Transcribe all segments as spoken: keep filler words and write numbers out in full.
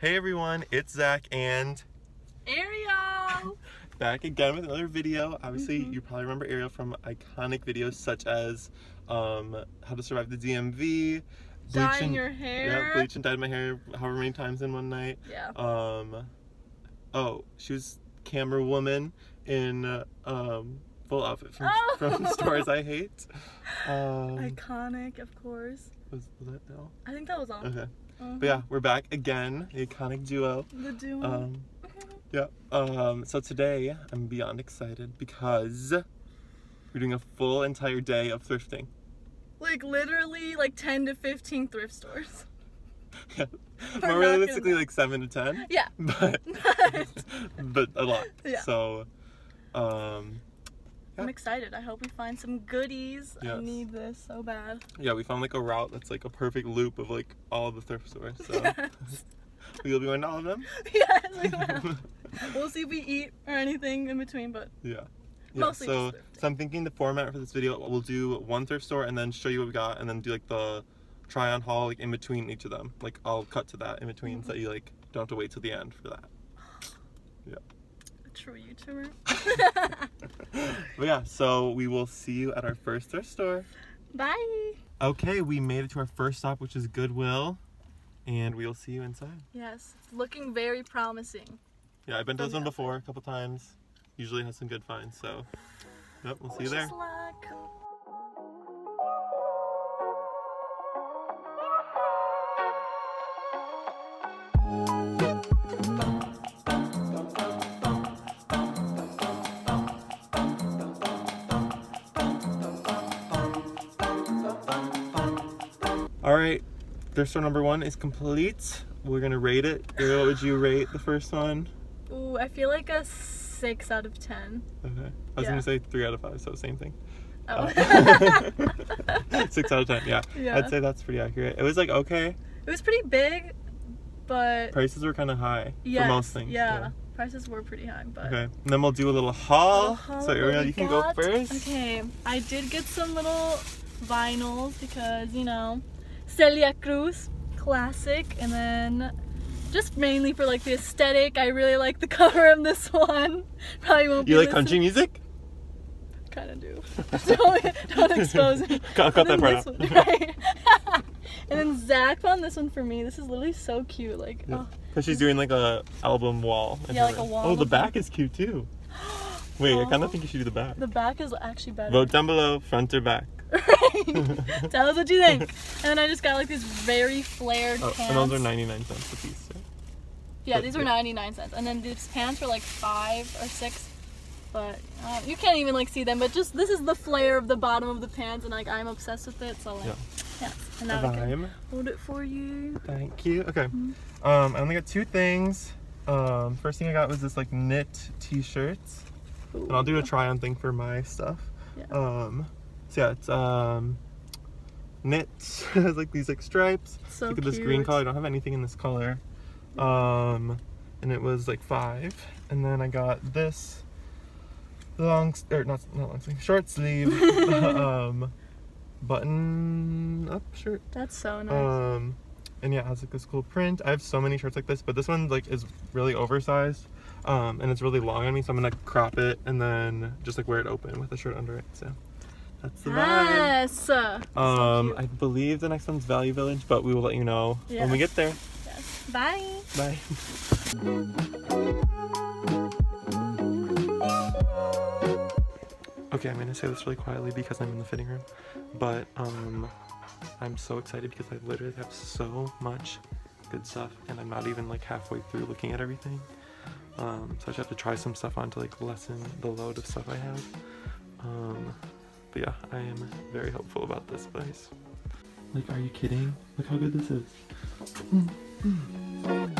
Hey everyone, it's Zach and Ariel! Back again with another video. Obviously, mm-hmm. you probably remember Ariel from iconic videos such as um, how to survive the D M V, dyeing your hair. Yeah, bleach and dyed my hair however many times in one night. Yeah. Um, oh, she was camera woman in uh, um, full outfit from, oh. from Stores I Hate. Um, iconic, of course. Was, was that all? I think that was all. Okay. Mm-hmm. But yeah, we're back again, the iconic duo. The duo. Um, yeah. Um, so today, I'm beyond excited because we're doing a full entire day of thrifting. Like literally like ten to fifteen thrift stores. Yeah. We're More realistically gonna... like seven to ten. Yeah. But, but a lot. Yeah. So, um... Yeah. I'm excited. I hope we find some goodies. Yes. I need this so bad. Yeah, we found like a route that's like a perfect loop of like all the thrift stores. So yes. We'll be going to all of them. Yes, we will. We'll see if we eat or anything in between, but yeah. yeah. Mostly so, just so I'm thinking the format for this video, we'll do one thrift store and then show you what we got and then do like the try on haul like in between each of them. Like I'll cut to that in between mm-hmm. so that you like don't have to wait till the end for that. Yeah. True YouTuber. But yeah, so we will see you at our first thrift store. Bye. Okay, we made it to our first stop, which is Goodwill, and we will see you inside. Yes, it's looking very promising. Yeah, I've been to this one before a couple times. Usually has some good finds, so yep, we'll see you there. Wish us luck. Alright, thrift store number one is complete. We're gonna rate it. Ariel, what would you rate the first one? Ooh, I feel like a six out of ten. Okay. I was yeah. gonna say three out of five, so same thing. Oh. Uh, six out of ten, yeah. yeah. I'd say that's pretty accurate. It was like okay. It was pretty big, but... Prices were kind of high yes, for most things. Yeah. yeah, prices were pretty high, but... Okay, and then we'll do a little haul. A little haul so Ariel, you can got... go first. Okay, I did get some little vinyls because, you know... Celia Cruz, classic, and then just mainly for like the aesthetic. I really like the cover of this one. Probably won't. You be like listening. Country music? Kind of do. don't, don't expose me. Cut, cut that part out. One, right? And then Zach found this one for me. This is literally so cute. Like, yeah. oh. Cause she's doing like a album wall. Yeah, like room. a wall. Oh, the back is cute too. Wait, oh. I kind of think you should do the back. The back is actually better. Vote down below, front or back. Right. Tell us what you think. And then I just got like these very flared oh, pants. And those are ninety-nine cents a piece. Right? Yeah, but, these were yeah. ninety-nine cents. And then these pants were like five or six. But uh, you can't even like see them. But just this is the flare of the bottom of the pants, and like I'm obsessed with it. So like, yeah. yeah. And now I can hold it for you. Thank you. Okay. Mm-hmm. Um, I only got two things. Um, first thing I got was this like knit T-shirts, and I'll do a try on thing for my stuff. Yeah. Um. So yeah, it's um, knit, it has like these like stripes. So Look at cute. this green color, I don't have anything in this color. Um, and it was like five. And then I got this long, or not, not long sleeve, short sleeve um, button up shirt. That's so nice. Um, and yeah, it has like this cool print. I have so many shirts like this, but this one like is really oversized. Um, and it's really long on me, so I'm gonna crop it and then just like wear it open with a shirt under it, so. That's the yes. vibe. Um, so I believe the next one's Value Village, but we will let you know yes. when we get there. Yes. Bye. Bye. Okay, I'm gonna say this really quietly because I'm in the fitting room, but um, I'm so excited because I literally have so much good stuff, and I'm not even like halfway through looking at everything. Um, so I just have to try some stuff on to like lessen the load of stuff I have. Um. But yeah, I am very hopeful about this place. Like, are you kidding? Look how good this is. Mm,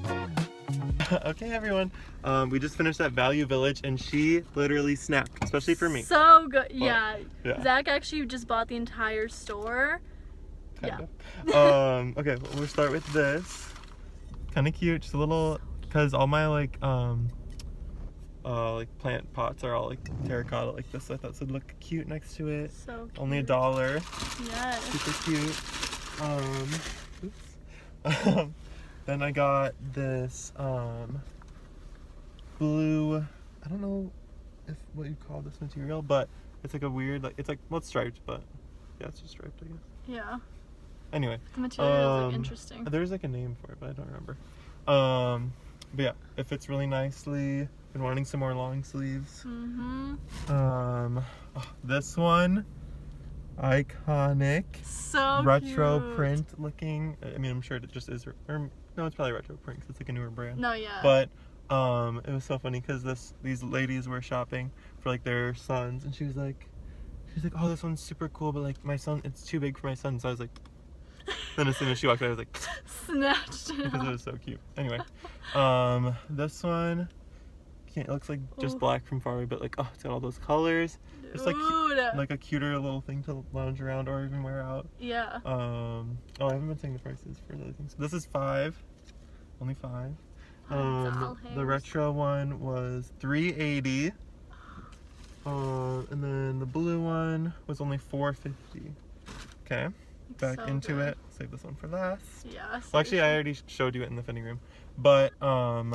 mm. Okay, everyone. Um, we just finished at Value Village, and she literally snapped, especially for me. So good. Yeah. Well, yeah. Zach actually just bought the entire store. Kinda. Yeah. um, okay, well, we'll start with this. Kind of cute. Just a little, because all my, like, um... uh, like plant pots are all like terracotta like this. I thought this would look cute next to it. So cute. Only a dollar. Yes. Super cute. Um, oops. Um, then I got this um, blue, I don't know if what you call this material, but it's like a weird, like it's like, well, it's striped, but yeah, it's just striped, I guess. Yeah. Anyway. The materials um, look interesting. There's like a name for it, but I don't remember. Um, but yeah, it fits really nicely. Been wanting some more long sleeves. Mm-hmm. Um, oh, this one, iconic, so retro cute. Print looking. I mean, I'm sure it just is. Or, no, it's probably retro print because it's like a newer brand. No, yeah. But um, it was so funny because this these ladies were shopping for like their sons, and she was like, she was like, oh, this one's super cool, but like my son, it's too big for my son. So I was like. Then as soon as she walked away, I was like, snatched it because out. It was so cute. Anyway, um, this one, it looks like just Ooh. Black from far away, but like, oh, it's got all those colors. Dude. It's like, like a cuter little thing to lounge around or even wear out. Yeah. Um, oh, I haven't been saying the prices for the other things. This is five, only five. Um, oh, the retro one was three eighty. Uh, and then the blue one was only four fifty. Okay. Back so into good. It. Save this one for last. Yeah. Well, actually, I already showed you it in the fitting room, but um,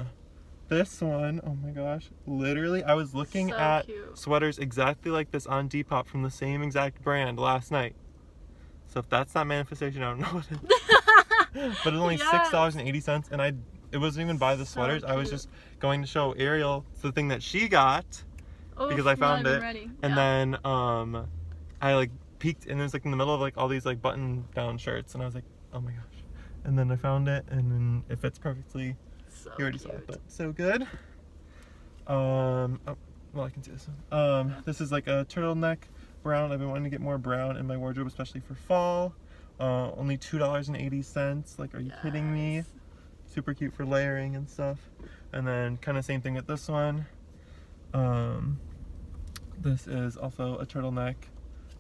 this one, oh my gosh, literally, I was looking so at cute. Sweaters exactly like this on Depop from the same exact brand last night. So if that's not manifestation, I don't know what it is. But it's only yes. six dollars and eighty cents, and I it wasn't even by the so sweaters. Cute. I was just going to show Ariel the thing that she got oh, because I found it, ready. And yeah. then um, I like. peeked and it was like in the middle of like all these like button down shirts and I was like, oh my gosh. And then I found it and then it fits perfectly. So you already cute. Saw it, but so good. Um oh, well I can see this one. Um this is like a turtleneck brown. I've been wanting to get more brown in my wardrobe, especially for fall. Uh only two dollars and eighty cents. Like, are you yes. kidding me? Super cute for layering and stuff. And then kind of same thing with this one. Um this is also a turtleneck.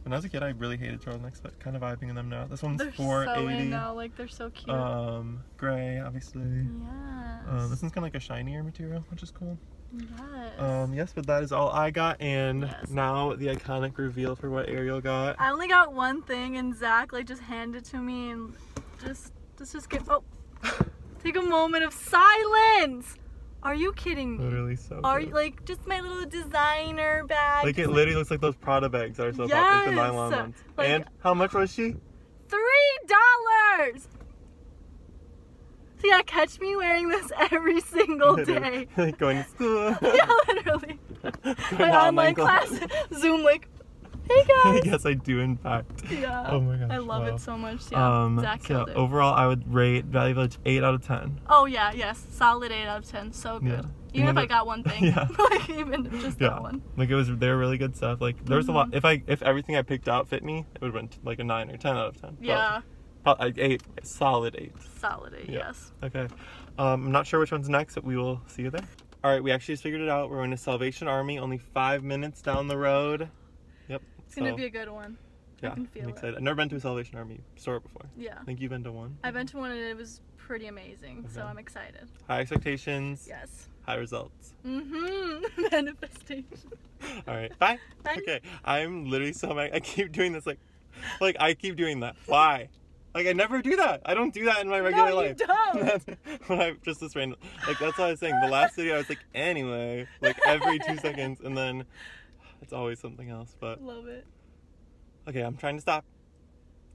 When I was a kid, I really hated turtlenecks, but kind of vibing in them now. This one's they're four eighty. They're so in now, like, they're so cute. Um, gray, obviously. Yes. Um, this one's kind of like a shinier material, which is cool. Yes. Um, yes, but that is all I got, and yes. now the iconic reveal for what Ariel got. I only got one thing, and Zach, like, just handed it to me, and just, let's just get, oh, take a moment of silence! Are you kidding me? Literally so Are good. You, like, just my little designer bag. Like, it literally looks like those Prada bags that are so yes. popular, the nylon ones. Like, and how much was she? Three dollars! So yeah, catch me wearing this every single day. Like, going to school. Yeah, literally. My online class. Zoom, like, hey guys. Yes, I do, in fact. Yeah. Oh my gosh. I love wow. it so much. Yeah. Um, Zach so killed it. Overall, I would rate Value Village eight out of ten. Oh, yeah. Yes. Solid eight out of ten. So good. Yeah. Even and if I got one thing. Yeah. Like, even just yeah. that one. Like, it was, they're really good stuff. Like, there was mm-hmm. a lot. If I, if everything I picked out fit me, it would have been like a nine or ten out of ten. Yeah. But, uh, eight. Solid eight. Solid eight, yeah. yes. Okay. Um, I'm not sure which one's next, but we will see you there. All right. We actually just figured it out. We're going to Salvation Army, only five minutes down the road. Yep. It's so, gonna be a good one. Yeah, I can feel I'm excited. It. I've never been to a Salvation Army store before. Yeah. I think you've been to one. I've been to one and it was pretty amazing. Okay. So I'm excited. High expectations. Yes. High results. Mm-hmm. Manifestation. All right. Bye. Bye. Okay. I'm literally so mad. I keep doing this. Like, like I keep doing that. Why? Like I never do that. I don't do that in my regular no, life. You don't. When I just this random. Like that's what I was saying. The last video I was like anyway. Like every two seconds and then. It's always something else, but... Love it. Okay, I'm trying to stop.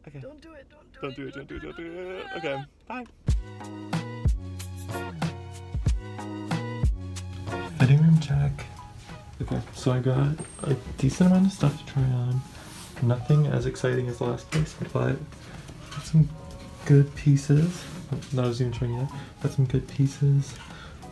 Okay. Don't do it, don't do don't it, do it, don't do it, don't do it. Don't do it. Okay, bye. Fitting room check. Okay, so I got a decent amount of stuff to try on. Nothing as exciting as the last placement, but got some good pieces. Not as even trying yet. Got some good pieces.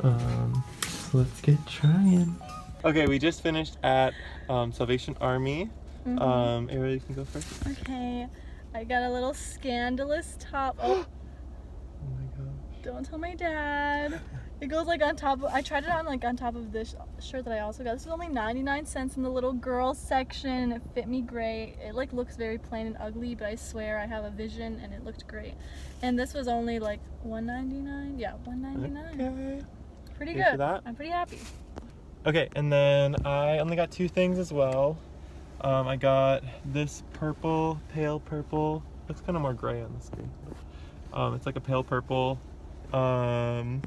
Um, so let's get trying. Okay, we just finished at um, Salvation Army. Mm-hmm. um, Ariel, you can go first. Okay, I got a little scandalous top. Oh, oh my gosh. Don't tell my dad. It goes like on top of, I tried it on like on top of this shirt that I also got. This was only ninety-nine cents in the little girl section. It fit me great. It like looks very plain and ugly, but I swear I have a vision and it looked great. And this was only like one ninety-nine. Yeah, one ninety-nine. Okay. Pretty good. I'm pretty happy. Okay, and then I only got two things as well. Um, I got this purple, pale purple. It's kind of more gray on the screen. But, um, it's like a pale purple. Um,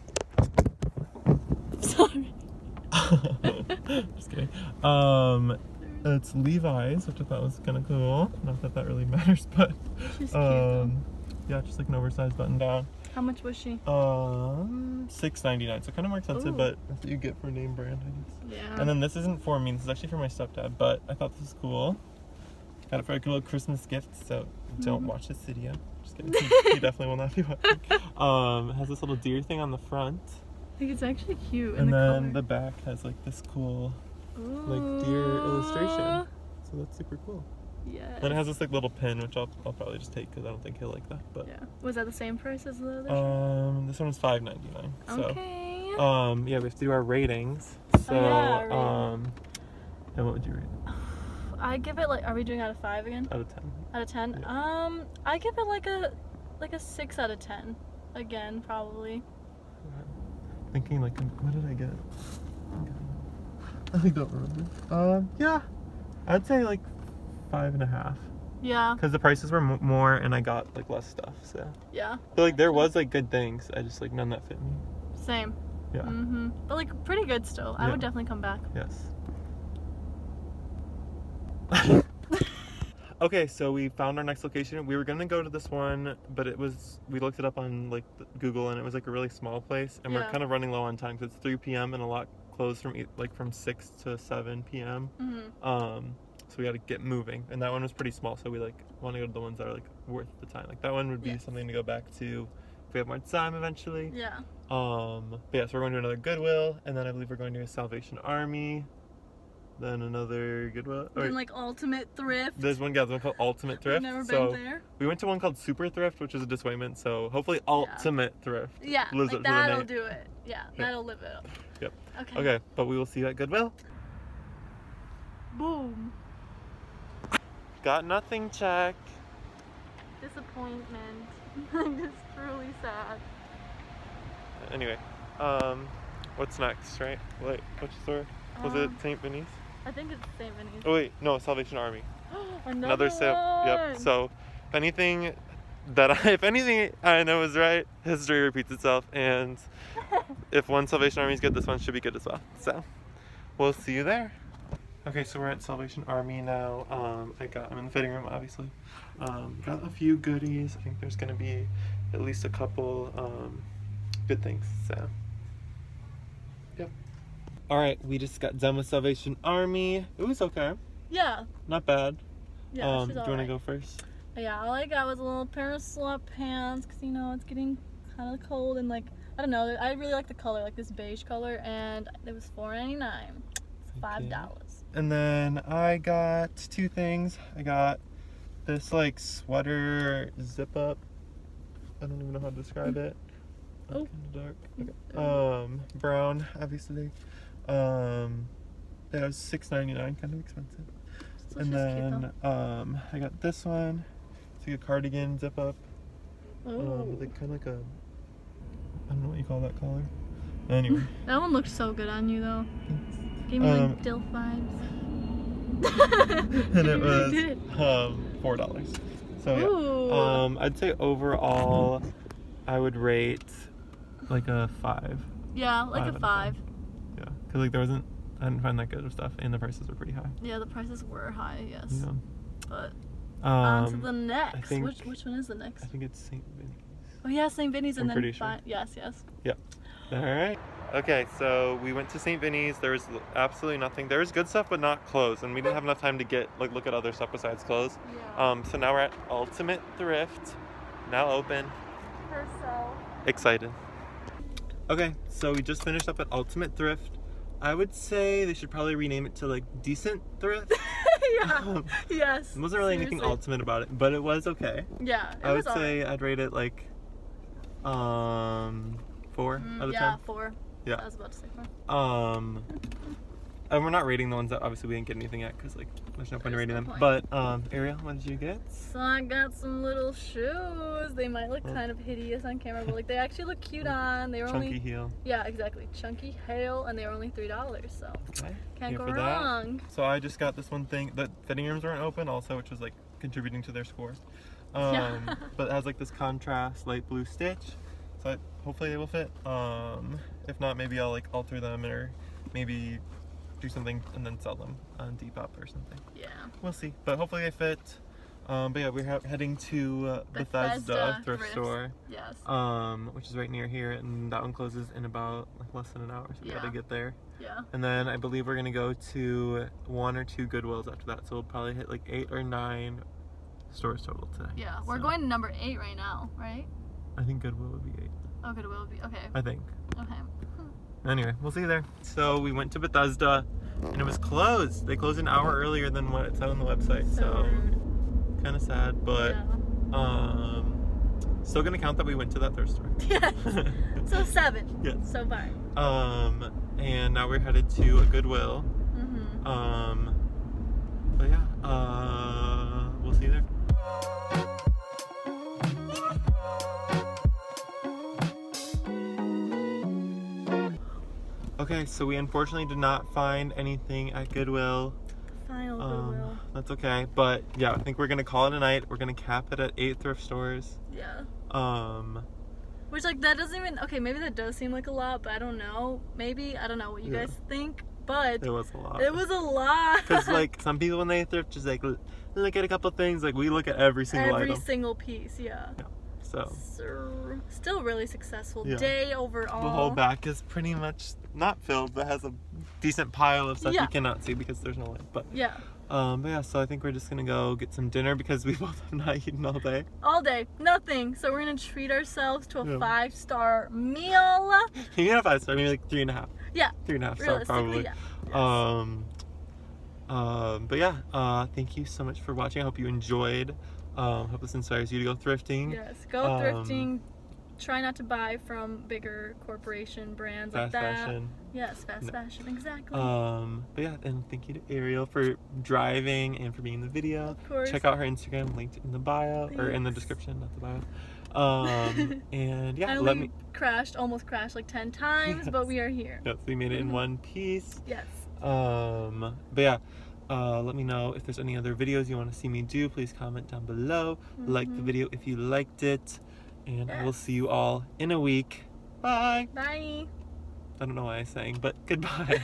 Sorry. Just kidding. Um, it's Levi's, which I thought was kind of cool. Not that that really matters, but um, yeah, just like an oversized button down. How much was she? Um, six ninety-nine. So kind of more expensive, ooh, but that's what you get for name brand, I guess. Yeah. And then this isn't for me. This is actually for my stepdad, but I thought this was cool. Got it for a good little Christmas gift, so don't mm. watch this video. Just kidding. He definitely will not be watching. Um, it has this little deer thing on the front. I think it's actually cute. And the then color. The back has like this cool, ooh, like deer illustration. So that's super cool. Yeah. Then it has this like little pin, which I'll, I'll probably just take because I don't think he'll like that. But yeah. Was that the same price as the other? Um, this one was five ninety-nine. Okay. So, um, yeah, we have to do our ratings. So, oh, yeah, our rating. um, and what would you rate it? I give it like, are we doing out of five again? Out of ten. Out of ten. Yeah. Um, I give it like a, like a six out of ten. Again, probably. Thinking like, what did I get? I don't remember. Um, yeah, I'd say like five and a half. Yeah. Because the prices were m more, and I got like less stuff. So. Yeah. But like there was like good things. I just like none that fit me. Same. Yeah. Mhm. But like pretty good still. Yeah. I would definitely come back. Yes. Okay, so we found our next location. We were gonna go to this one, but it was, we looked it up on like Google, and it was like a really small place, and yeah, we're kind of running low on time because it's three p m and a lot closed from eight, like from six to seven p m Mm-hmm. Um, so we had to get moving, and that one was pretty small, so we like want to go to the ones that are like worth the time. Like that one would be, yes, something to go back to if we have more time eventually. Yeah. Um, but yeah, so we're going to another Goodwill, and then I believe we're going to a Salvation Army. Then another Goodwill. Then right. like Ultimate Thrift. There's one, yeah, there's one called Ultimate Thrift. I've never so been there. We went to one called Super Thrift, which is a disappointment. So hopefully Ultimate, yeah, Thrift. Yeah, lives like it that'll the do it. Yeah, yeah, that'll live it up. Yep. Okay. Okay, but we will see you at Goodwill. Boom. Got nothing, check. Disappointment. I'm just truly sad. Anyway, um, what's next, right? Wait, which store? Was um, it Saint Vinny's? I think it's Saint Vinny's. Oh wait, no, Salvation Army. Another, Another sip. One. Yep. So, if anything that I, if anything I know is right, history repeats itself, and if one Salvation Army is good, this one should be good as well. So, we'll see you there. Okay, so we're at Salvation Army now. Um, I got, I'm in the fitting room, obviously. Um, got a few goodies. I think there's gonna be at least a couple um, good things. So, yep. Alright, we just got done with Salvation Army. It was okay. Yeah. Not bad. Yeah, um, she's all Do you right. want to go first? Yeah, all I got was a little pair of sweatpants because, you know, it's getting kind of cold and, like, I don't know. I really like the color, like this beige color, and it was four ninety-nine. It's five dollars. And then I got two things. I got this, like, sweater zip-up. I don't even know how to describe it. Oh. Kind of dark. Okay. Um, brown, obviously. Um, that was six ninety-nine, kind of expensive. So and then cute, um, I got this one. It's like a cardigan zip up. Oh, um, like kind of like a, I don't know what you call that collar. Anyway, that one looks so good on you though. It gave me um, like dill vibes. And it was um, four dollars. So ooh, yeah, um, I'd say overall, I would rate like a five. Yeah, like five a five. Yeah, because like there wasn't, I didn't find that good of stuff, and the prices were pretty high. Yeah, the prices were high, yes. Yeah. But um, on to the next. Think, which which one is the next? I think it's Saint Vinny's. Oh yeah, Saint Vinny's, I'm and then sure. yes, yes. Yep. All right. Okay, so we went to Saint Vinny's. There was absolutely nothing. There was good stuff, but not clothes, and we didn't have enough time to get like look at other stuff besides clothes. Yeah. Um. So now we're at Ultimate Thrift, now open. Herself. Excited. Okay, so we just finished up at Ultimate Thrift. I would say they should probably rename it to like Decent Thrift. Yeah. Um, yes. There wasn't really seriously anything ultimate about it, but it was okay. Yeah. It I was would say right. I'd rate it like um four mm, out of yeah, ten. Yeah, four. Yeah. I was about to say four. Um and we're not rating the ones that obviously we didn't get anything at, because like there's no point in rating them. But um, Ariel, what did you get? So I got some little shoes. They might look kind of hideous on camera, but like they actually look cute on. They were chunky only heel. Yeah, exactly, chunky heel, and they were only three dollars. So okay. Can't Here go wrong. That. So I just got this one thing. The fitting rooms weren't open, also, which was like contributing to their score. Um, but it has like this contrast light blue stitch. So hopefully they will fit. Um, if not, maybe I'll like alter them or maybe do something and then sell them on Depop or something. Yeah. We'll see. But hopefully they fit. Um, but yeah, we're heading to uh, Bethesda, Bethesda Thrift Store. Yes. Um, which is right near here, and that one closes in about like less than an hour, so we yeah. gotta get there. Yeah. And then I believe we're gonna go to one or two Goodwills after that, so we'll probably hit like eight or nine stores total today. Yeah, we're so. going to number eight right now, right? I think Goodwill would be eight. Oh, Goodwill would be, okay. I think. Okay. Hmm. Anyway, we'll see you there. So we went to Bethesda and it was closed. They closed an hour earlier than what it said on the website. So, so kind of sad, but yeah. um, still going to count that we went to that thrift store. Yes. So seven. Yes. So far. Um, and now we're headed to a Goodwill. Mm-hmm. Um, but yeah, uh, we'll see you there. Okay, so we unfortunately did not find anything at Goodwill. Final um, Goodwill. That's okay, but yeah, I think we're gonna call it a night. We're gonna cap it at eight thrift stores. Yeah. Um. Which like that doesn't even okay. Maybe that does seem like a lot, but I don't know. Maybe I don't know what you yeah. guys think, but it was a lot. It was a lot. Because like some people when they thrift just like look at a couple things. Like we look at every single every item. Every single piece. Yeah. yeah. So. so still really successful yeah. day overall. The whole back is pretty much not filled, but has a decent pile of stuff yeah. you cannot see because there's no light. But yeah, um, but yeah. So I think we're just gonna go get some dinner because we both have not eaten all day. All day, nothing. So we're gonna treat ourselves to a yeah. five star meal. You get a five star, maybe like three and a half. Yeah, three and a half star probably. Yeah. Yes. Um, um, but yeah. Uh, thank you so much for watching. I hope you enjoyed. Um, hope this inspires you to go thrifting. Yes, go um, thrifting. Try not to buy from bigger corporation brands like that. Fast fashion. Yes, fast no. fashion, exactly. Um, but yeah, and thank you to Ariel for driving and for being in the video. Of course. Check out her Instagram linked in the bio, Thanks. or in the description, not the bio. Um, and yeah, I let me. crashed, almost crashed like ten times, yes. but we are here. Yes, we made it in mm-hmm. one piece. Yes. Um, but yeah. Uh, let me know if there's any other videos you want to see me do. Please comment down below. Mm-hmm. Like the video if you liked it. And yeah. I will see you all in a week. Bye. Bye. I don't know why I sang, but goodbye.